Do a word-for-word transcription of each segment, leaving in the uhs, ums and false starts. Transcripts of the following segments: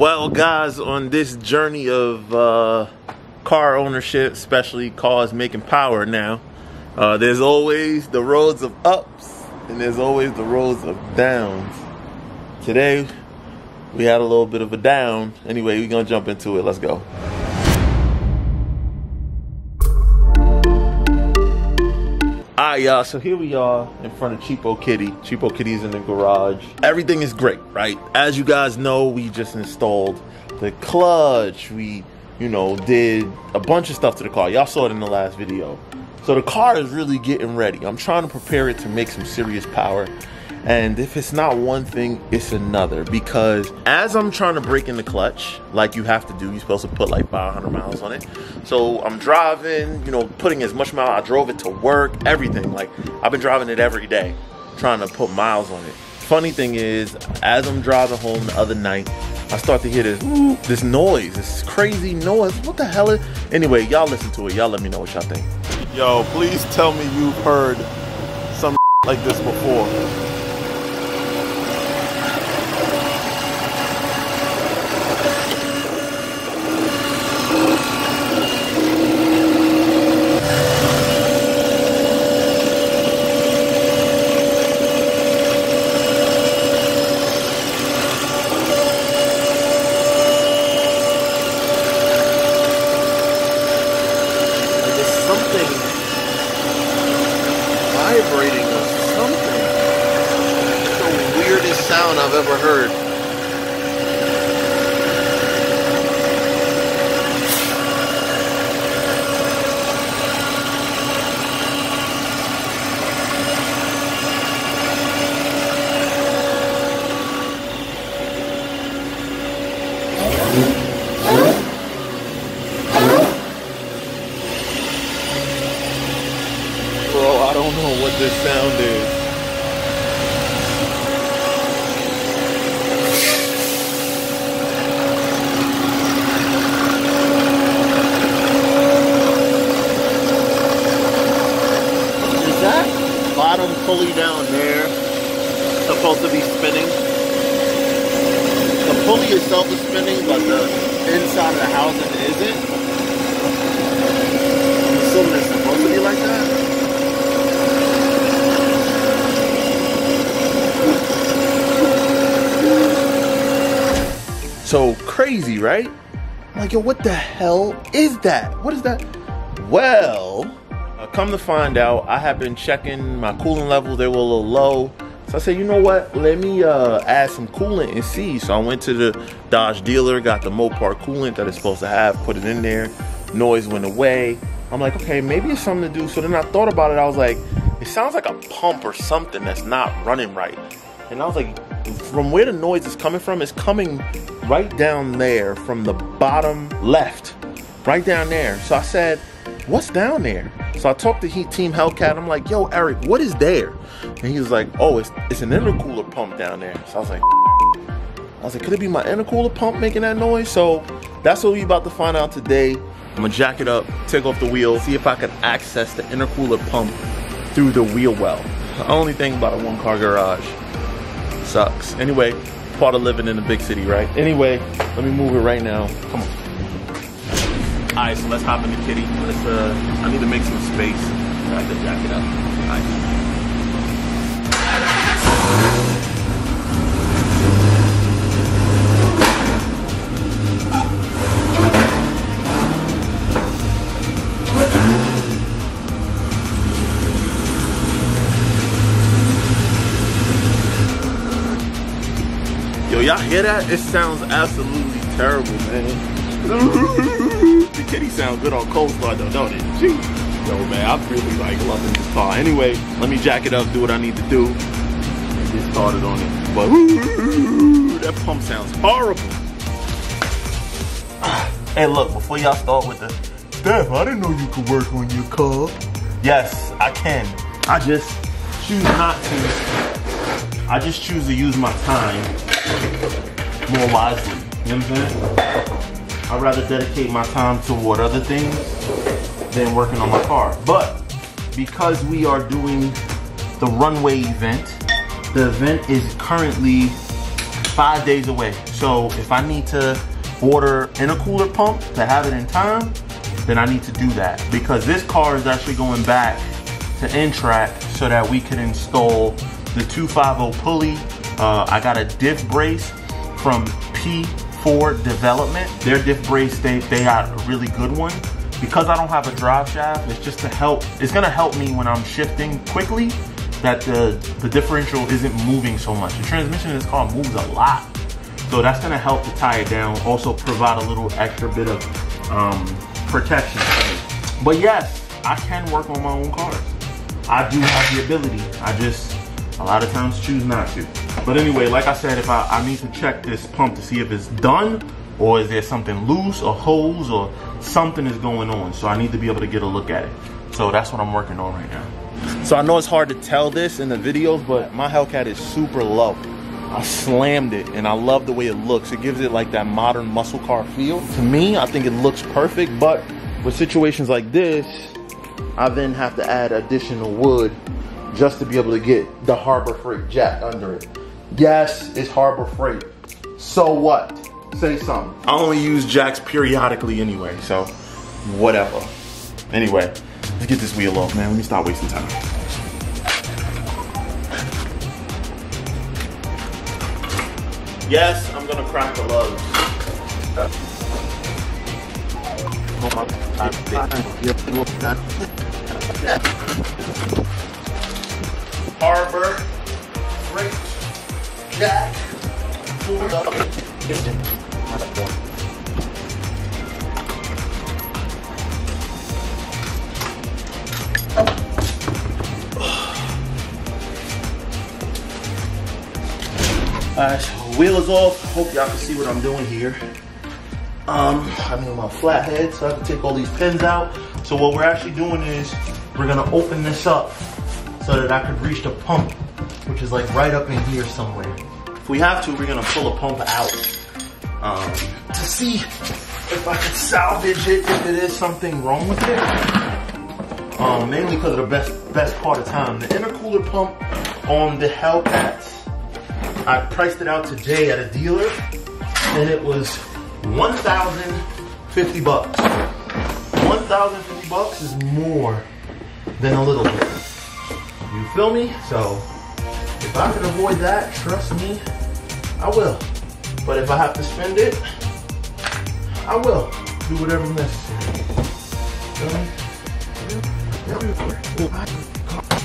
Well, guys, on this journey of uh, car ownership, especially cars making power now, uh, there's always the roads of ups and there's always the roads of downs. Today, we had a little bit of a down. Anyway, we're gonna jump into it. Let's go. Alright, y'all, so here we are in front of Cheapo Kitty. Cheapo Kitty's in the garage. Everything is great, right? As you guys know, we just installed the clutch. We, you know, did a bunch of stuff to the car. Y'all saw it in the last video. So the car is really getting ready. I'm trying to prepare it to make some serious power. And if it's not one thing, it's another. Because as I'm trying to break in the clutch, like you have to do, you're supposed to put like five hundred miles on it. So I'm driving, you know, putting as much mile. I drove it to work, everything. Like, I've been driving it every day, trying to put miles on it. Funny thing is, as I'm driving home the other night, I start to hear this, ooh, this noise, this crazy noise. What the hell is? Anyway, y'all listen to it. Y'all let me know what y'all think. Yo, please tell me you've heard some like this before. I've ever heard. Bro, I don't know what this sound is. Bottom pulley down there, supposed to be spinning. The pulley itself is spinning, but the inside of the housing isn't. I'm assuming it's supposed to be like that. So crazy, right? Like, yo, what the hell is that? What is that? Well, come to find out, I have been checking my coolant levels. They were a little low. So I said, you know what? Let me uh, add some coolant and see. So I went to the Dodge dealer, got the Mopar coolant that it's supposed to have, put it in there. Noise went away. I'm like, okay, maybe it's something to do. So then I thought about it. I was like, it sounds like a pump or something that's not running right. And I was like, from where the noise is coming from, it's coming right down there from the bottom left, right down there. So I said, what's down there? So I talked to Heat Team Hellcat. I'm like, yo, Eric, what is there? And he was like, oh, it's it's an intercooler pump down there. So I was like, I was like, could it be my intercooler pump making that noise? So that's what we about to find out today. I'm gonna jack it up, take off the wheel, see if I can access the intercooler pump through the wheel well. The only thing about a one-car garage, sucks. Anyway, part of living in a big city, right? Anyway, let me move it right now. Come on. Alright, so let's hop in the kitty. Let's, uh, I need to make some space. I have to jack it up. Alright. Yo, y'all hear that? It sounds absolutely terrible, man. The kitty sounds good on coleslaw though, don't it? Jeez. Yo, man, I'm really like loving this car. Anyway, let me jack it up, do what I need to do, and get started on it. But ooh, that pump sounds horrible. And look, before y'all start with the, Steph, I didn't know you could work on your car. Yes, I can. I just choose not to. I just choose to use my time more wisely. You know what I'm saying? I'd rather dedicate my time toward other things than working on my car. But because we are doing the runway event, the event is currently five days away. So if I need to order intercooler pump to have it in time, then I need to do that, because this car is actually going back to Intrac so that we can install the two fifty pulley. Uh, I got a diff brace from P four Development. Their diff brace, they, they got a really good one. Because I don't have a drive shaft, it's just to help, it's gonna help me when I'm shifting quickly, that the, the differential isn't moving so much. The transmission in this car moves a lot. So that's gonna help to tie it down, also provide a little extra bit of um, protection. But yes, I can work on my own cars. I do have the ability. I just, a lot of times choose not to. But anyway, like I said, if I, I need to check this pump to see if it's done, or is there something loose or holes or something is going on. So I need to be able to get a look at it. So that's what I'm working on right now. So I know it's hard to tell this in the videos, but my Hellcat is super low. I slammed it and I love the way it looks. It gives it like that modern muscle car feel. To me, I think it looks perfect, but with situations like this, I then have to add additional wood just to be able to get the Harbor Freight jack under it. Yes, it's Harbor Freight. So what? Say something. I only use jacks periodically anyway, so whatever. Anyway, let's get this wheel off, man. Let me stop wasting time. Yes, I'm gonna crack the lugs. Harbor Freight jack for the Alright, so wheel is off. Hope y'all can see what I'm doing here. Um, I'm in my flathead, so I can take all these pins out. So what we're actually doing is we're gonna open this up so that I could reach the pump, which is like right up in here somewhere. If we have to, we're gonna pull a pump out. Um, to see if I can salvage it, if there is something wrong with it. Um, mainly because of the best best part of time. The intercooler pump on the Hellcats, I priced it out today at a dealer, and it was one thousand fifty bucks. one thousand fifty bucks is more than a little bit. You feel me? So if I can avoid that, trust me, I will. But if I have to spend it, I will do whatever necessary.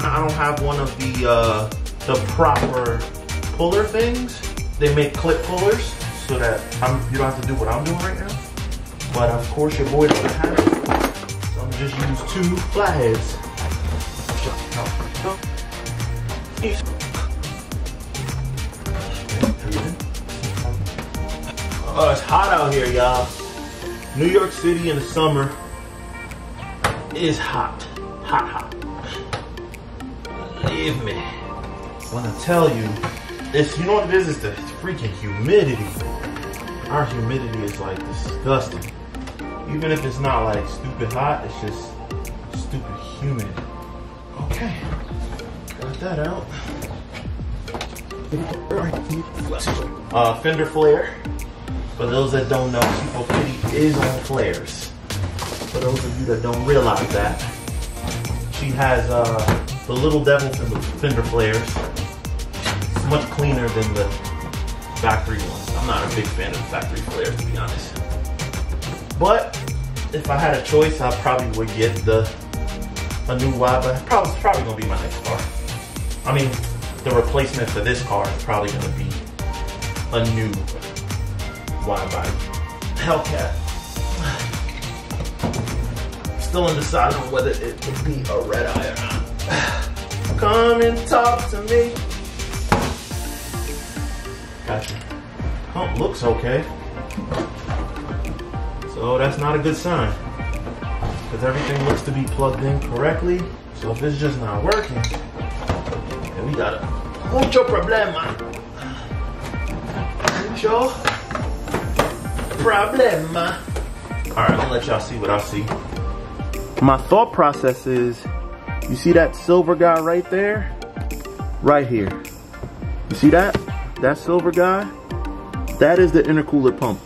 I don't have one of the uh, the proper puller things. They make clip pullers so that I'm, you don't have to do what I'm doing right now. But of course, your boy doesn't have it, so I'm just use two flatheads. Oh, it's hot out here, y'all. New York City in the summer is hot, hot, hot. Believe me when I tell you, it's, you know what it is, it's the freaking humidity. Our humidity is like disgusting. Even if it's not like stupid hot, it's just stupid humid. Okay, got that out. Uh, fender flare. For those that don't know, Cheapo Kitty is on flares. For those of you that don't realize that, she has uh, the little devil fender flares. It's much cleaner than the factory ones. I'm not a big fan of factory flares, to be honest. But if I had a choice, I probably would get the a new Y, but probably it's probably gonna be my next car. I mean, the replacement for this car is probably gonna be a new wide body Hellcat. Still undecided on whether it would be a red eye or not. Come and talk to me. Gotcha. Pump looks okay. So that's not a good sign, because everything looks to be plugged in correctly. So if it's just not working, then we gotta. Mucho problema. Mucho. Problem. All right, I'm gonna let y'all see what I see. My thought process is, you see that silver guy right there? Right here. You see that? That silver guy That is the intercooler pump.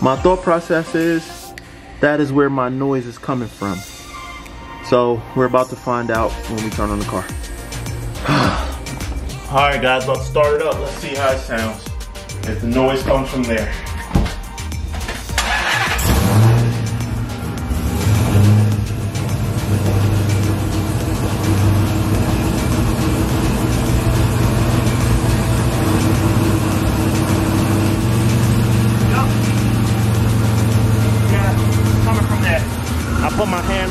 My thought process is that is where my noise is coming from. So we're about to find out when we turn on the car. All right guys, let's start it up. Let's see how it sounds. If the noise comes from there.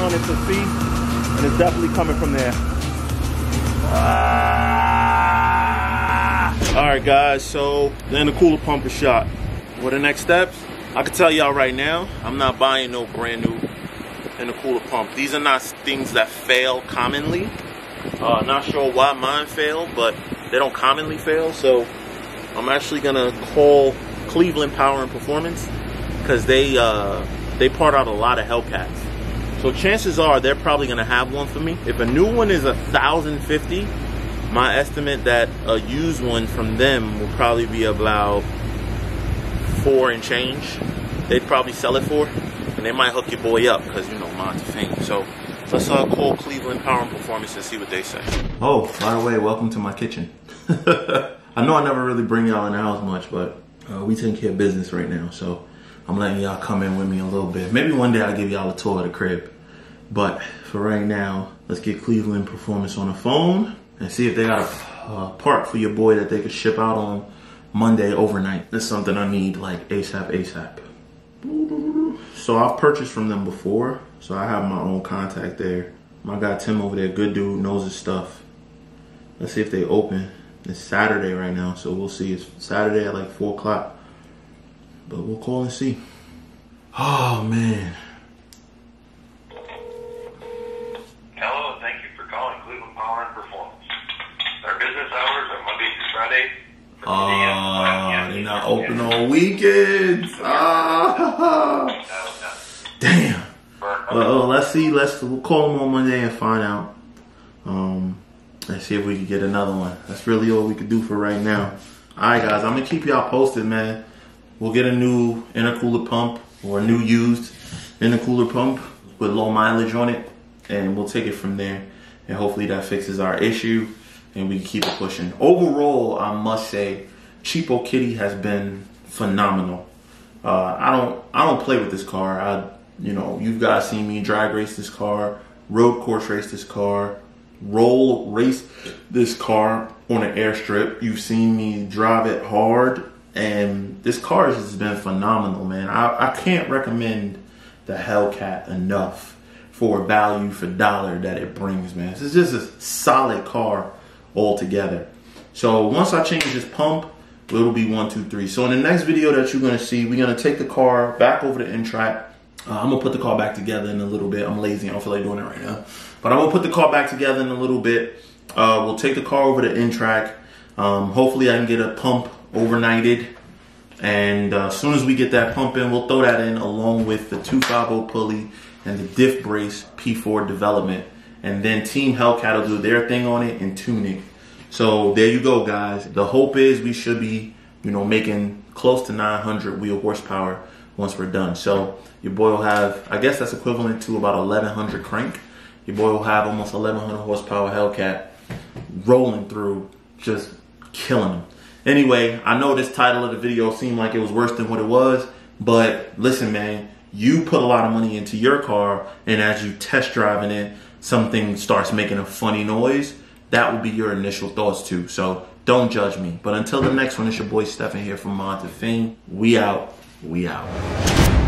To see, and it's definitely coming from there. Ah! All right guys, so then the cooler pump is shot. What are the next steps? I can tell y'all right now, I'm not buying no brand new intercooler pump. These are not things that fail commonly. Uh, not sure why mine failed, but they don't commonly fail. So I'm actually gonna call Cleveland Power and Performance, because they uh, they part out a lot of Hellcats. So chances are they're probably gonna have one for me. If a new one is one thousand fifty, my estimate that a used one from them will probably be about four and change. They'd probably sell it for, and they might hook your boy up, because you know, Mod to Fame. So let's uh, call Cleveland Power and Performance and see what they say. Oh, by the way, welcome to my kitchen. I know I never really bring y'all in the house much, but uh, we taking care of business right now, so I'm letting y'all come in with me a little bit. Maybe one day I'll give y'all a tour of the crib. But for right now, let's get Cleveland Performance on the phone and see if they got a uh, part for your boy that they could ship out on Monday overnight. That's something I need like ASAP, ASAP. So I've purchased from them before, so I have my own contact there. My guy Tim over there, good dude, knows his stuff. Let's see if they open. It's Saturday right now, so we'll see. It's Saturday at like four o'clock. But we'll call and see. Oh, man. Hello, and thank you for calling Cleveland Power and Performance. Our business hours are Monday through Friday. Ah, uh, they're not open all weekends. Ah, damn. Well, let's see. Let's we'll call them on Monday and find out. Um, let's see if we can get another one. That's really all we can do for right now. All right, guys. I'm gonna keep y'all posted, man. We'll get a new intercooler pump or a new used intercooler pump with low mileage on it, and we'll take it from there. And hopefully that fixes our issue and we can keep it pushing. Overall, I must say, Cheapo Kitty has been phenomenal. Uh, I don't, I don't play with this car. I, you know, you guys seen me drag race this car, road course race this car, roll race this car on an airstrip. You've seen me drive it hard. And this car has been phenomenal, man. I, I can't recommend the Hellcat enough for value for dollar that it brings, man. This is just a solid car altogether. So once I change this pump, it'll be one, two, three. So in the next video that you're gonna see, we're gonna take the car back over to Intrac. Uh, I'm gonna put the car back together in a little bit. I'm lazy, I don't feel like doing it right now. But I'm gonna put the car back together in a little bit. Uh, we'll take the car over to Intrac. Um, hopefully I can get a pump overnighted, and uh, as soon as we get that pump in, we'll throw that in along with the two fifty pulley and the diff brace P four Development, and then Team Hellcat will do their thing on it and tune it. So there you go, guys. The hope is we should be, you know, making close to nine hundred wheel horsepower once we're done. So your boy will have, I guess that's equivalent to about eleven hundred crank. Your boy will have almost eleven hundred horsepower Hellcat rolling through, just killing them. Anyway, I know this title of the video seemed like it was worse than what it was, but listen, man, you put a lot of money into your car, and as you test driving it, something starts making a funny noise. That would be your initial thoughts too, so don't judge me. But until the next one, it's your boy Stefan here from Mod to Fame. We out. We out.